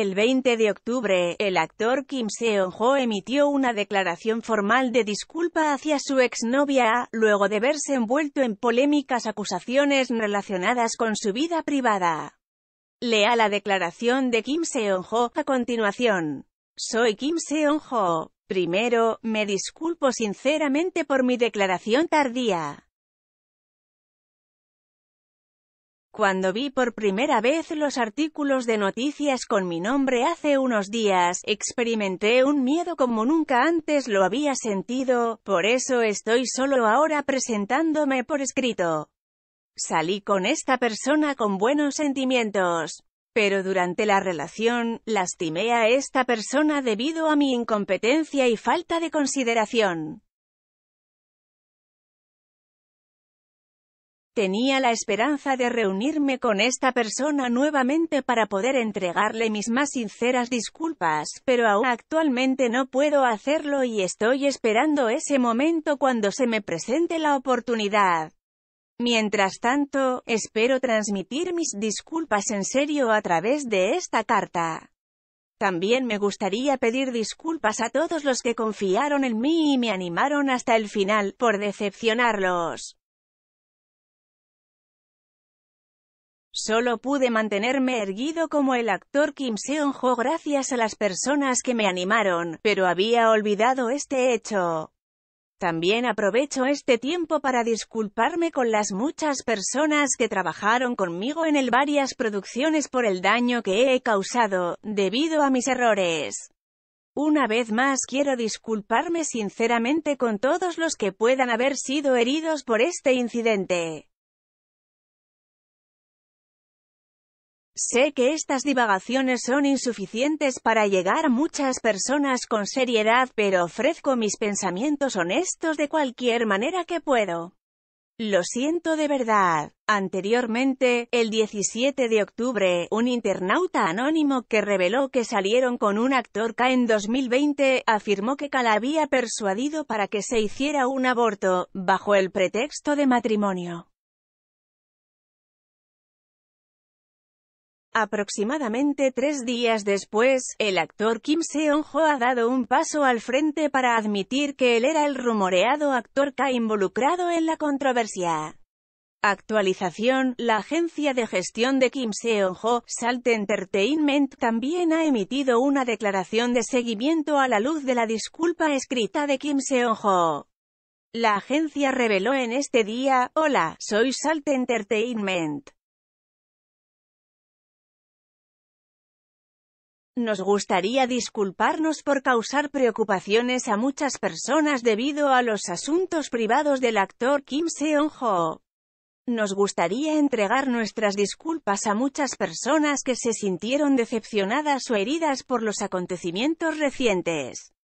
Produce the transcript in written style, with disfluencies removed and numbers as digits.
El 20 de octubre, el actor Kim Seon-ho emitió una declaración formal de disculpa hacia su exnovia, luego de verse envuelto en polémicas acusaciones relacionadas con su vida privada. Lea la declaración de Kim Seon-ho a continuación. Soy Kim Seon-ho. Primero, me disculpo sinceramente por mi declaración tardía. Cuando vi por primera vez los artículos de noticias con mi nombre hace unos días, experimenté un miedo como nunca antes lo había sentido, por eso estoy solo ahora presentándome por escrito. Salí con esta persona con buenos sentimientos, pero durante la relación, lastimé a esta persona debido a mi incompetencia y falta de consideración. Tenía la esperanza de reunirme con esta persona nuevamente para poder entregarle mis más sinceras disculpas, pero aún actualmente no puedo hacerlo y estoy esperando ese momento cuando se me presente la oportunidad. Mientras tanto, espero transmitir mis disculpas en serio a través de esta carta. También me gustaría pedir disculpas a todos los que confiaron en mí y me animaron hasta el final, por decepcionarlos. Solo pude mantenerme erguido como el actor Kim Seon-ho gracias a las personas que me animaron, pero había olvidado este hecho. También aprovecho este tiempo para disculparme con las muchas personas que trabajaron conmigo en varias producciones por el daño que he causado, debido a mis errores. Una vez más quiero disculparme sinceramente con todos los que puedan haber sido heridos por este incidente. Sé que estas divagaciones son insuficientes para llegar a muchas personas con seriedad, pero ofrezco mis pensamientos honestos de cualquier manera que puedo. Lo siento de verdad. Anteriormente, el 17 de octubre, un internauta anónimo que reveló que salieron con un actor K en 2020, afirmó que K la había persuadido para que se hiciera un aborto, bajo el pretexto de matrimonio. Aproximadamente 3 días después, el actor Kim Seon-ho ha dado un paso al frente para admitir que él era el rumoreado actor K involucrado en la controversia. Actualización: la agencia de gestión de Kim Seon-ho, Salt Entertainment, también ha emitido una declaración de seguimiento a la luz de la disculpa escrita de Kim Seon-ho. La agencia reveló en este día: hola, soy Salt Entertainment. Nos gustaría disculparnos por causar preocupaciones a muchas personas debido a los asuntos privados del actor Kim Seon-ho. Nos gustaría entregar nuestras disculpas a muchas personas que se sintieron decepcionadas o heridas por los acontecimientos recientes.